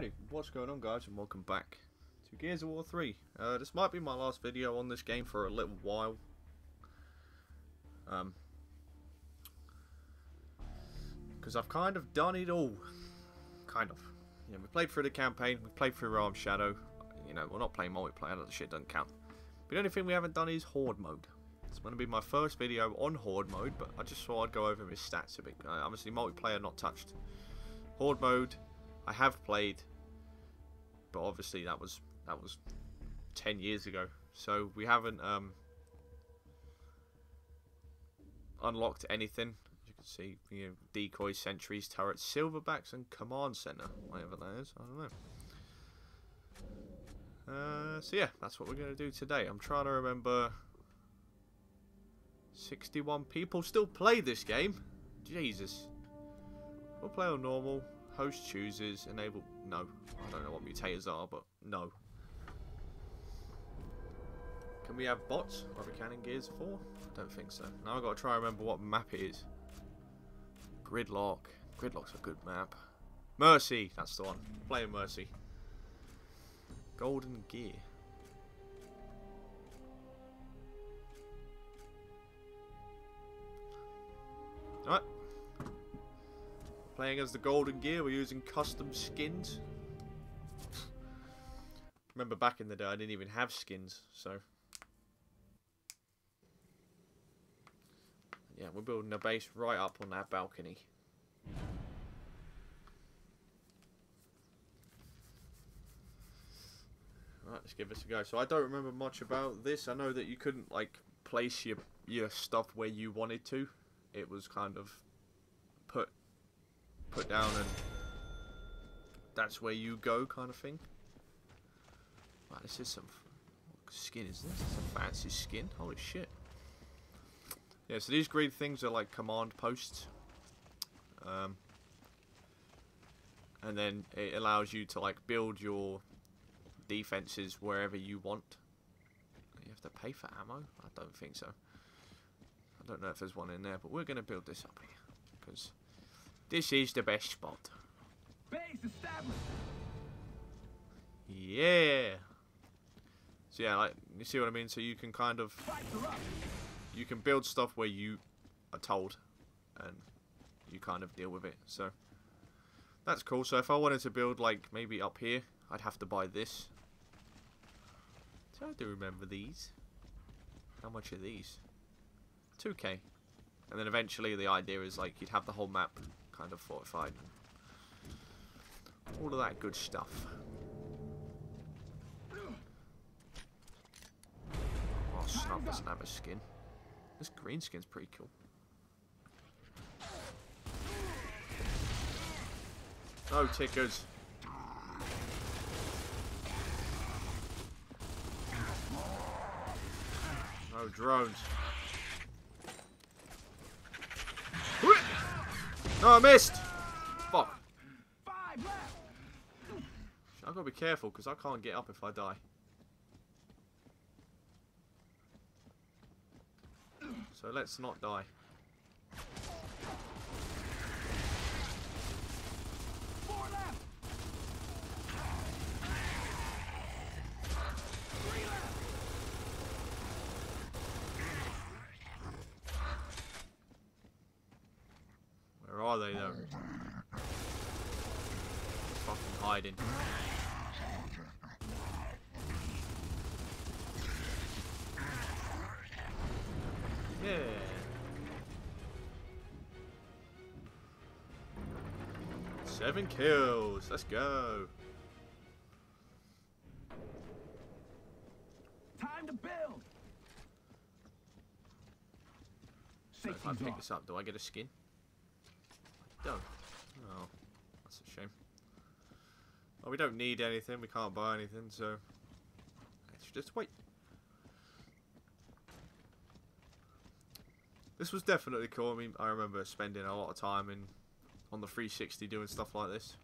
Alrighty, what's going on guys and welcome back to Gears of War 3. This might be my last video on this game for a little while. Because I've kind of done it all. Kind of. You know, we played through the campaign, we played through Realm Shadow. You know, we're not playing multiplayer, that shit doesn't count. But the only thing we haven't done is Horde Mode. It's going to be my first video on Horde Mode, but I just thought I'd go over his stats a bit. Obviously multiplayer not touched. Horde Mode I have played, but obviously that was 10 years ago, so we haven't unlocked anything. As you can see, you know, decoys, sentries, turrets, silverbacks, and command center, whatever that is, I don't know. So yeah, that's what we're going to do today. I'm trying to remember. 61 people still play this game. Jesus. We'll play on normal. Host chooses, enable, no. I don't know what mutators are, but no. Can we have bots? Or we can in Gears 4? I don't think so. Now I've got to try and remember what map it is. Gridlock. Gridlock's a good map. Mercy, that's the one. Playing Mercy. Golden gear. Alright. Playing as the golden gear, we're using custom skins. Remember back in the day I didn't even have skins, so yeah, we're building a base right up on that balcony. Alright, let's give this a go. So I don't remember much about this. I know that you couldn't like place your stuff where you wanted to. It was kind of put down and that's where you go kind of thing. Right, this is some... What skin is this? It's a fancy skin. Holy shit. Yeah, so these green things are like command posts. And then it allows you to like build your defenses wherever you want. You have to pay for ammo? I don't think so. I don't know if there's one in there, but we're going to build this up here. Because... this is the best spot. Base established. Yeah. So yeah, like you see what I mean. So you can kind of, you can build stuff where you are told, and you kind of deal with it. So that's cool. So if I wanted to build like maybe up here, I'd have to buy this. So I do remember these. How much are these? 2K. And then eventually the idea is like you'd have the whole map kind of fortified. All of that good stuff. Oh, Snub doesn't have a skin. This green skin's pretty cool. No tickers. No drones. No, I missed! Fuck. I've got to be careful because I can't get up if I die. So let's not die. Are they though? Fucking hiding. Yeah. Seven kills. Let's go. Time to build. So if I pick this up, do I get a skin? Don't. Oh, that's a shame. Well, we don't need anything, we can't buy anything, so let's just wait. This was definitely cool. I mean, I remember spending a lot of time on the 360 doing stuff like this,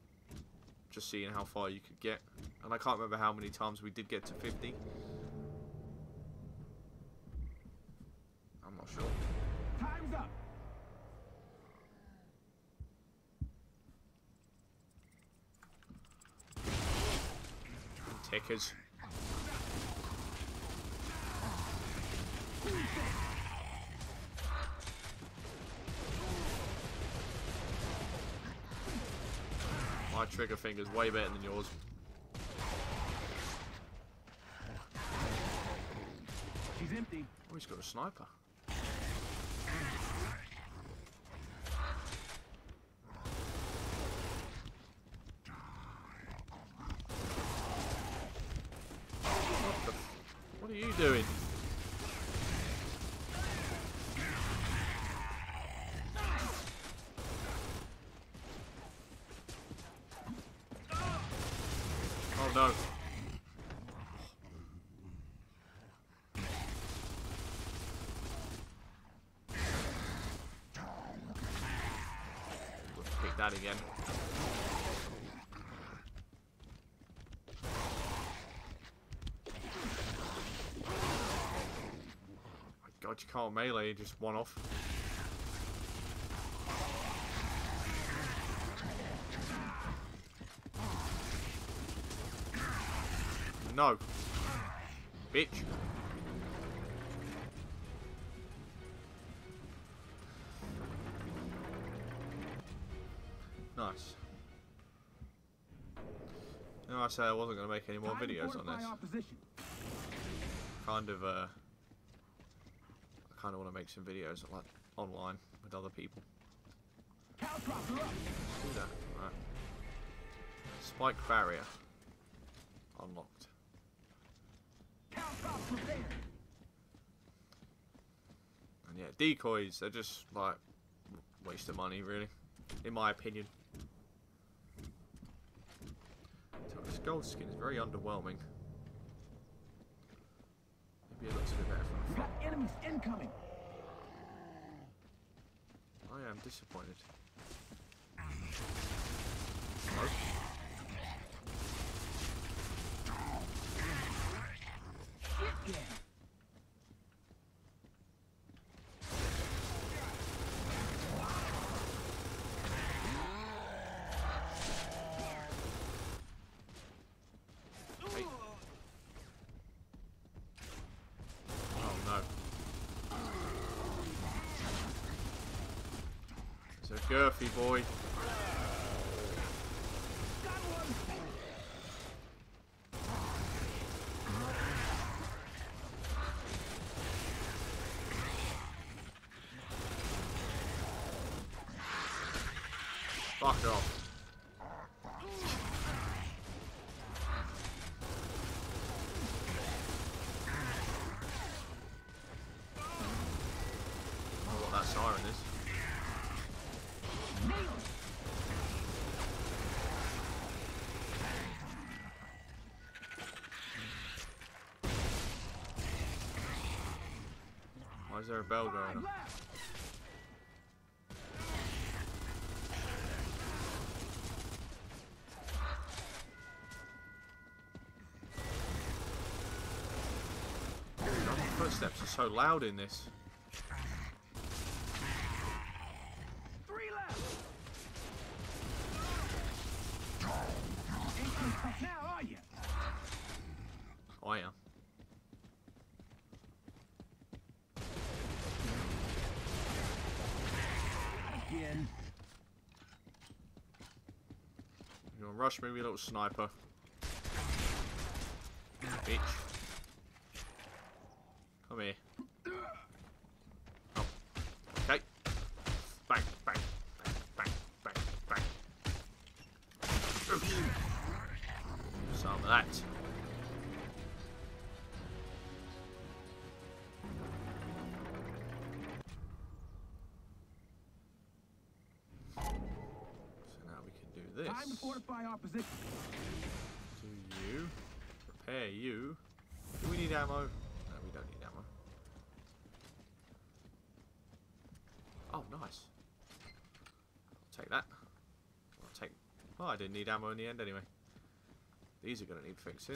just seeing how far you could get, and I can't remember how many times we did get to 50. I'm not sure. Time's up. kickers. My trigger finger's way better than yours. She's empty. Oh, he's got a sniper. What are you doing? Oh no. Let's pick that again. God, you can't melee, just one off. No. Bitch. Nice. You know, I said I wasn't going to make any more videos on this. I kind of want to make some videos like online with other people. Let's do that. Right. Spike Farrier unlocked. And yeah, decoys—they're just like waste of money, really, in my opinion. So this gold skin is very underwhelming. Maybe it looks a bit better. We got enemies incoming. I am disappointed. Nope. Yeah. Girthy boy. Fuck off. Why is there a bell going on? Dude, the footsteps are so loud in this. You're gonna rush me with a little sniper. Bitch. Come here. Oh. Okay. Bang, bang, bang, bang, bang, bang. Oops. Some of that. Time to fortify our position. Do you repair you? Do we need ammo? No, we don't need ammo. Oh, nice. I'll take that. I'll take. Oh, I didn't need ammo in the end anyway. These are going to need fixing.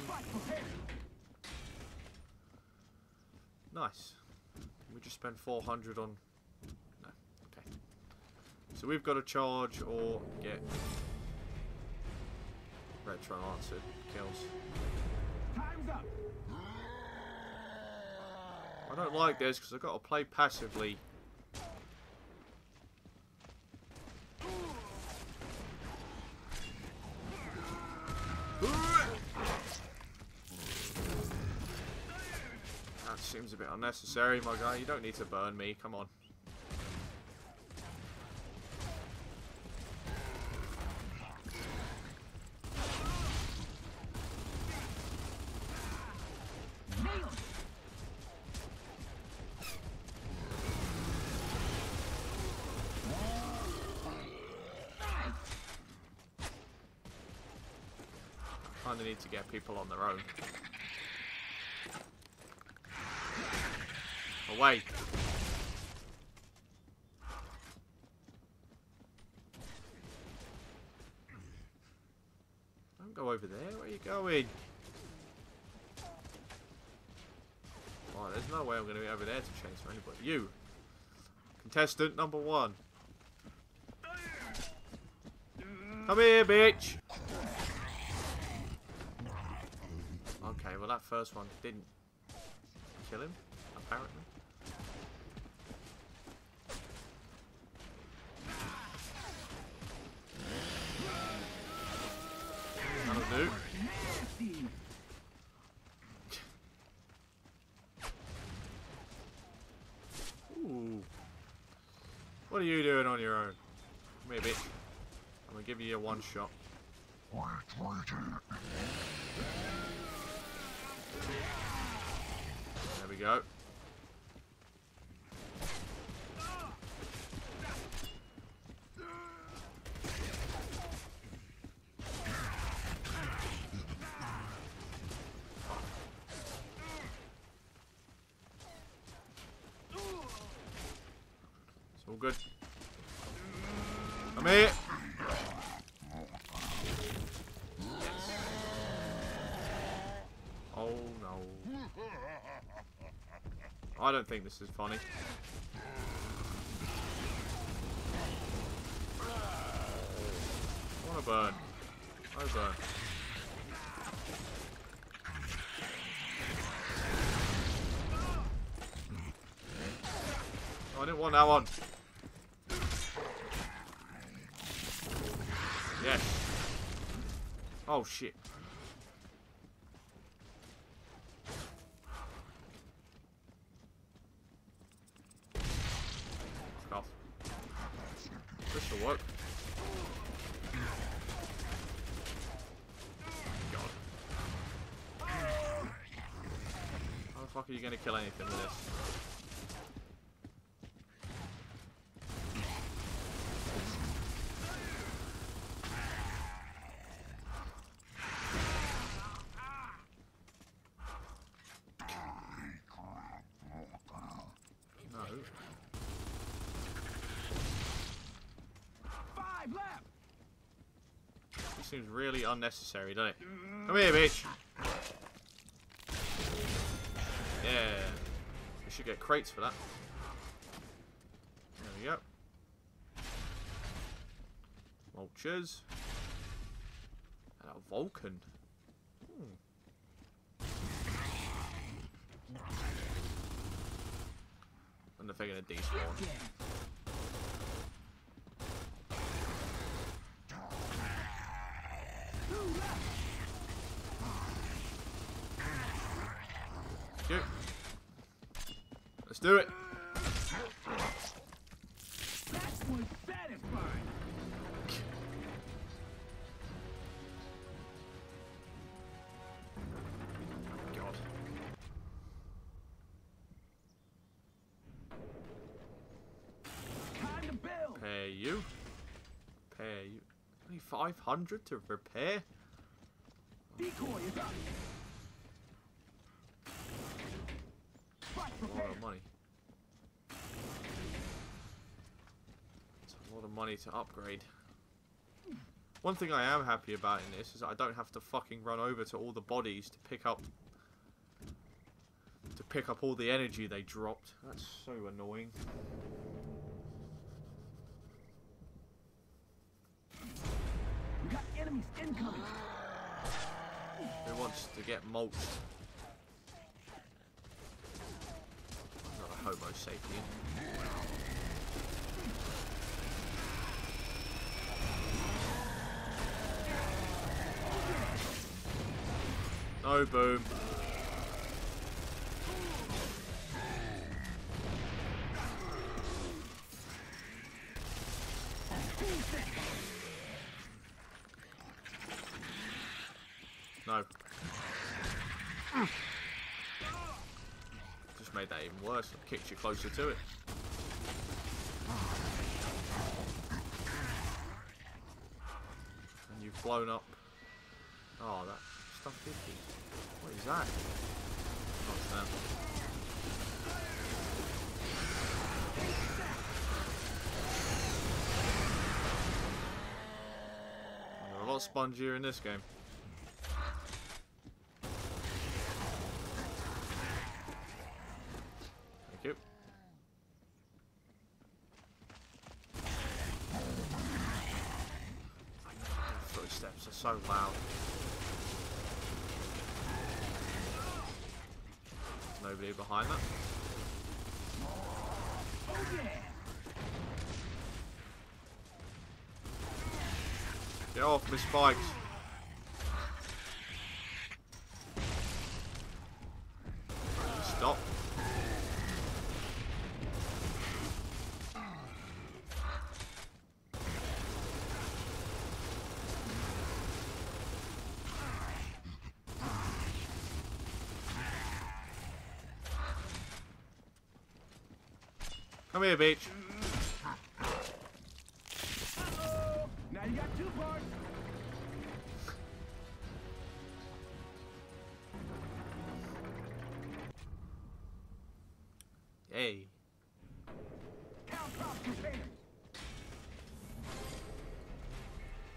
Nice. We just spent 400 on. No. Okay. So we've got to charge or get. Retro lancer kills. I don't like this because I've got to play passively. That seems a bit unnecessary, my guy. You don't need to burn me. Come on. Kind of need to get people on their own. Away. Don't go over there. Where are you going? Oh, there's no way I'm going to be over there to chase for anybody. You, contestant number one. Come here, bitch. Okay, well that first one didn't kill him, apparently. That'll do. Ooh. What are you doing on your own? Come here, bitch. I'm gonna give you a one shot. There we go. It's all good. Come here. Oh no. I don't think this is funny. I want to burn. I burn. Oh, I didn't want that one. Yes. Oh shit. This'll work. God. How the fuck are you gonna kill anything with this? No. This seems really unnecessary, doesn't it? Come here, bitch! Yeah. We should get crates for that. There we go. Vultures. And a Vulcan. And they're going to despawn. Let's do it. That was satisfying. God. Time to build. Pay you. Pay you. Only 500 to repair. Decoy is up. A lot of money. It's a lot of money to upgrade. One thing I am happy about in this is I don't have to fucking run over to all the bodies to pick up all the energy they dropped. That's so annoying. We got enemies incoming. Who wants to get mulched. Not a homo sapien. No boom. No. Just made that even worse. It kicked you closer to it. And you've blown up. Oh, that stuff did you. What is that? What's that? They're a lot spongier in this game. Thank you. Footsteps are so loud. There's nobody behind that. Oh, yeah. Get off, Miss Spikes. Stop. Come here, bitch. Now you got two parts. Hey.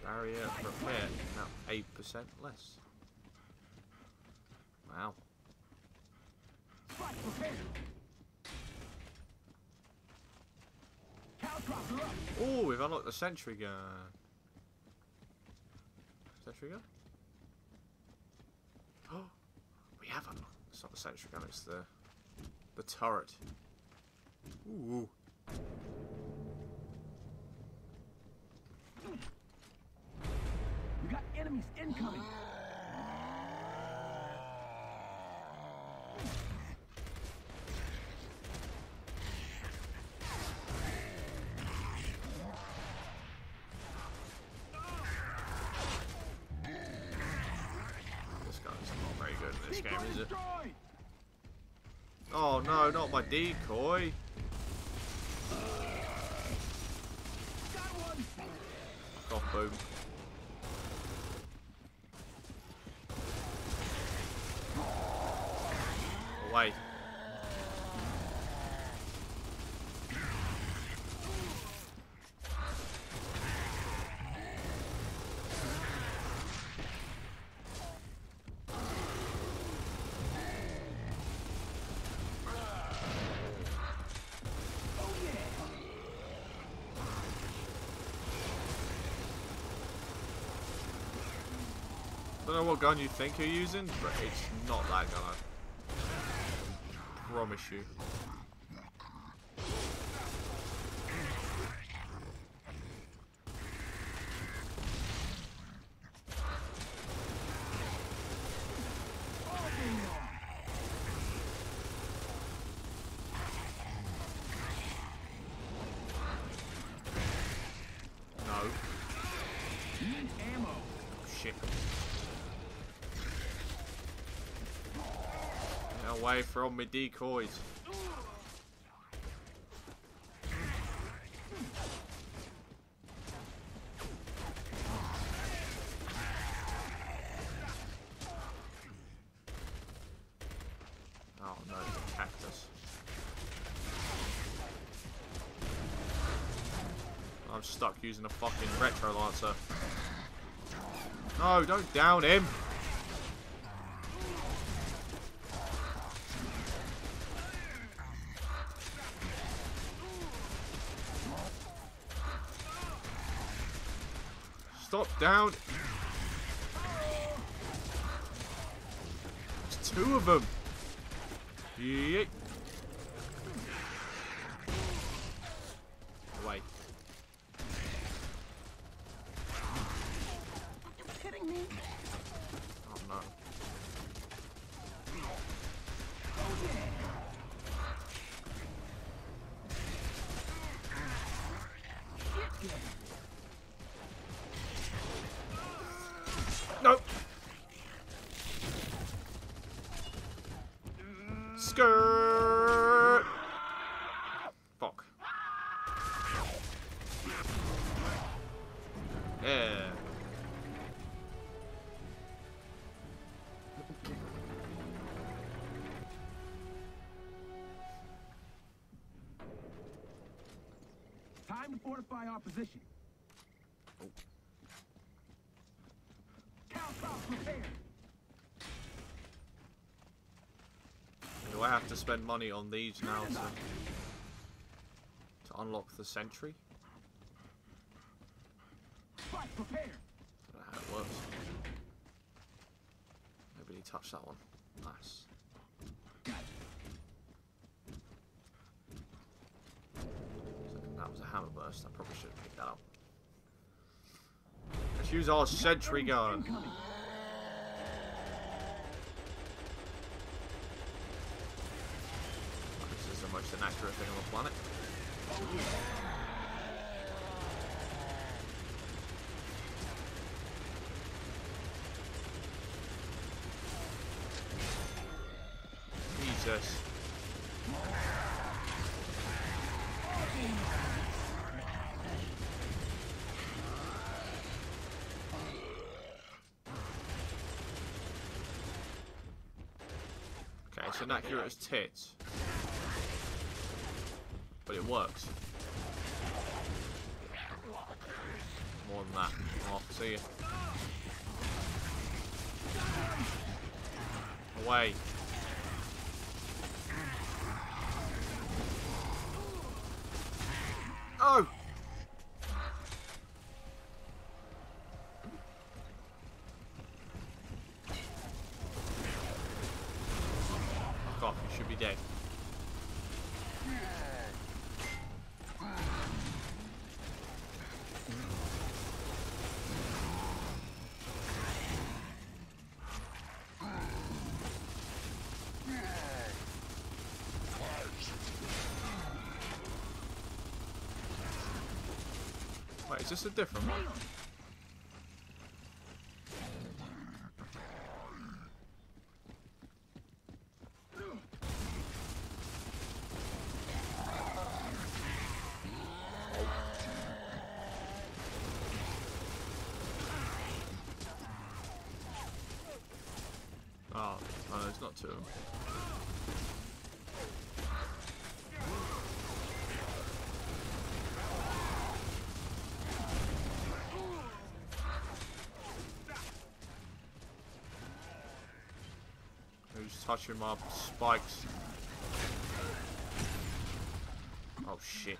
Barrier repair now 8% less. Wow. Oh, we've unlocked the sentry gun. Sentry gun? Oh, we have unlocked. It's not the sentry gun, it's the turret. Ooh. We got enemies incoming. Oh no, not my decoy. Got one. Boom. Away. I don't know what gun you think you're using, but it's not that gun, I promise you. Away from me decoys. Oh no, the cactus. I'm stuck using a fucking retro lancer. No, don't down him. Stop down. two of them. Yeet. Away. You're kidding me. Oh no. Nope. Skirt. Fuck. Yeah. Time to fortify our position. Oh. Do I have to spend money on these now to unlock the sentry? I don't know how it works. Nobody touched that one. Nice. So that was a hammer burst. I probably should have picked that up. Let's use our sentry gun. Most inaccurate thing on the planet. Jesus. Okay, it's inaccurate as tits. But it works. More than that. Oh, see ya. Away. Oh! Fuck off, you should be dead. Is this a different one? Oh, no, it's not two. Touch him up, spikes. Oh shit.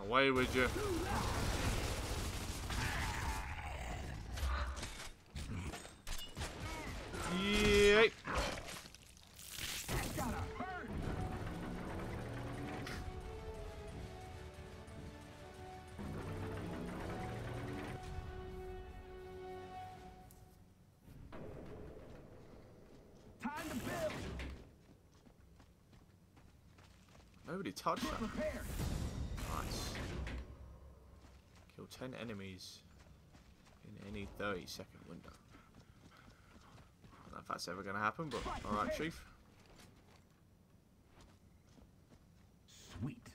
Away with you. Nobody touched that. Nice. Kill 10 enemies in any 30-second window. I don't know if that's ever going to happen, but alright, Chief. Sweet.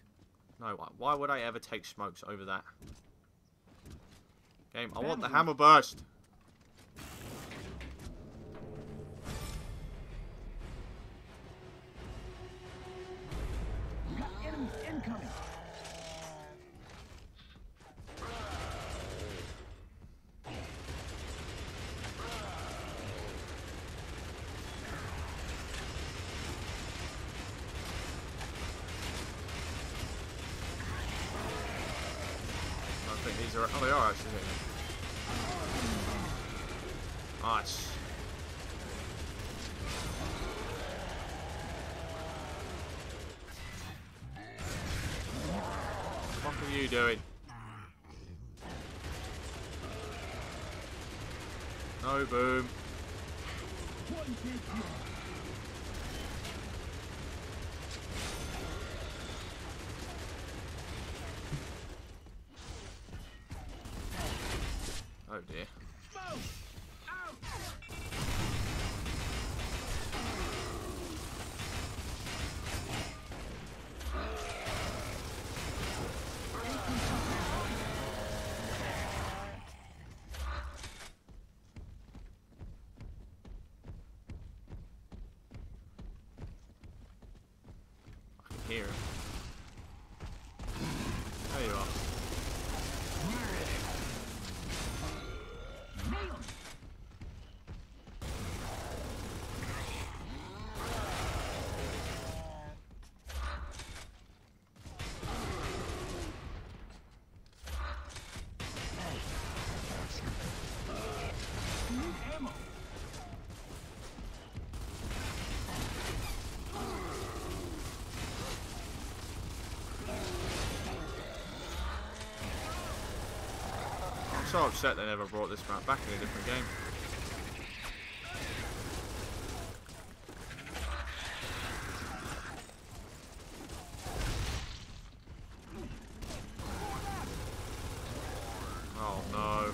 No, why would I ever take smokes over that? Game, I want the hammer burst. Incoming. think these are... Oh, they are actually hitting. Nice. What are you doing? No boom. Oh dear. Here. There you are. I'm so upset they never brought this map back in a different game. Oh no.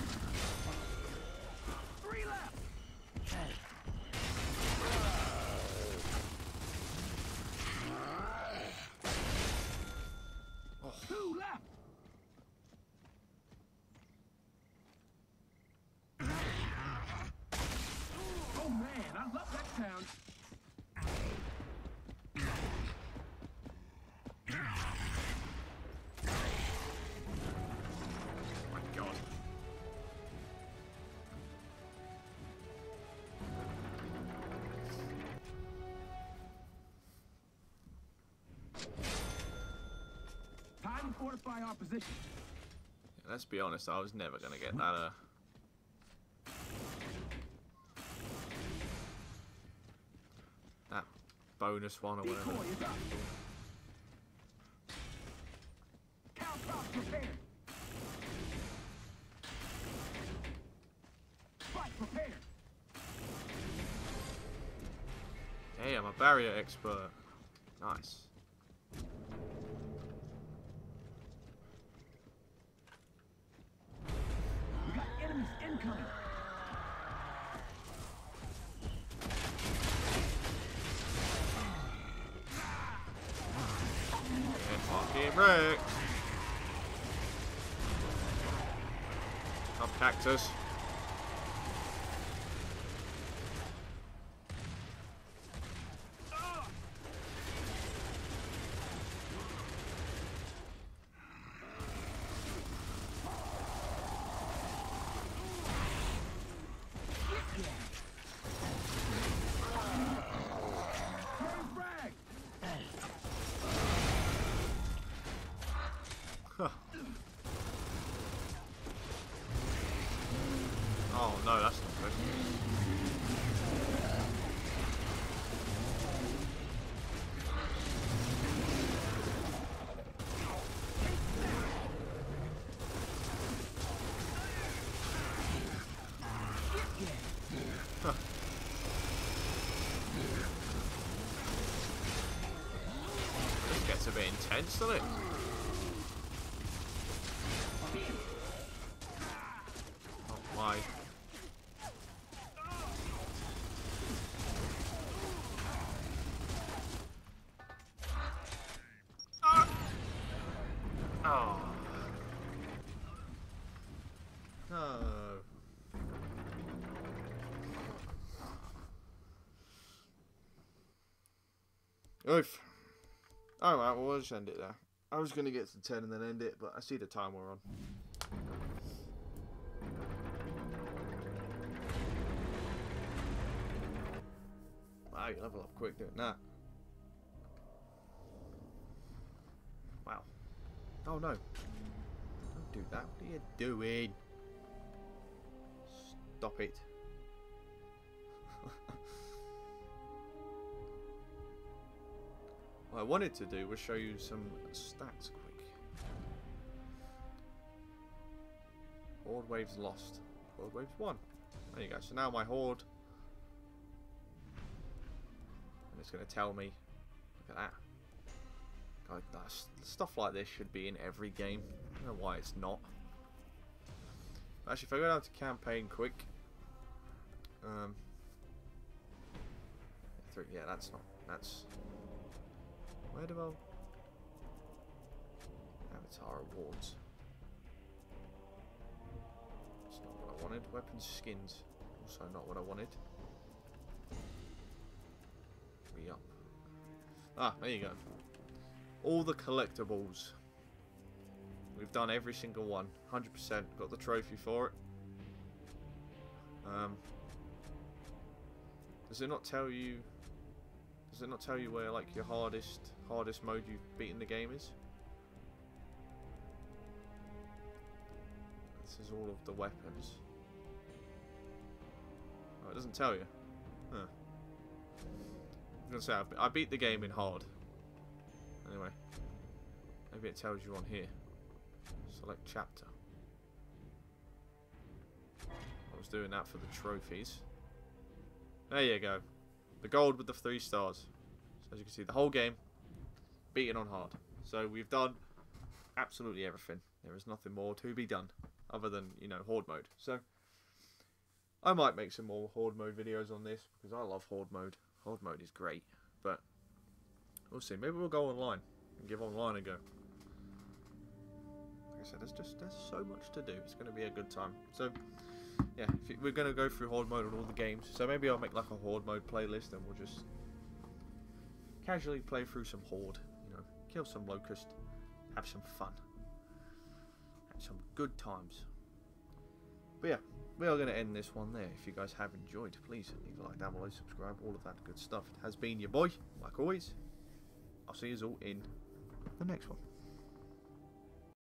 Fortify our position. Yeah, let's be honest, I was never gonna get that. That bonus one or whatever. Prepare. Hey, I'm a barrier expert. Nice. Tough cactus. Oh no, that's not good. This gets a bit intense, doesn't it? Oh my. Oof. Alright, well, we'll just end it there. I was going to get to 10 and then end it, but I see the time we're on. Wow, you level up quick doing that. Wow. Oh no. Don't do that. What are you doing? Stop it. What I wanted to do was show you some stats quick. Horde waves lost. Horde waves won. There you go. So now my horde. And it's going to tell me. Look at that. God, stuff like this should be in every game. I don't know why it's not. Actually, if I go down to campaign quick. Yeah, that's not. That's. Where do I... Avatar awards. That's not what I wanted. Weapons skins. Also not what I wanted. Re up. Ah, there you go. All the collectibles. We've done every single one. 100%. Got the trophy for it. Does it not tell you... Does it not tell you where, like, your hardest mode you've beaten the game is? This is all of the weapons. Oh, it doesn't tell you. Huh. I was gonna say I beat the game in hard. Anyway, maybe it tells you on here. Select chapter. I was doing that for the trophies. There you go. The gold with the 3 stars. So as you can see, the whole game beaten on hard. So we've done absolutely everything. There is nothing more to be done other than, you know, Horde mode. So I might make some more Horde mode videos on this because I love Horde mode. Horde mode is great, but we'll see. Maybe we'll go online and give online a go. Like I said, there's so much to do. It's going to be a good time. So. Yeah, we're going to go through Horde mode on all the games, so maybe I'll make like a Horde mode playlist and we'll just casually play through some Horde, you know, kill some Locust, have some fun, have some good times. But yeah, we are going to end this one there. If you guys have enjoyed, please leave a like down below, subscribe, all of that good stuff. It has been your boy, like always. I'll see you all in the next one.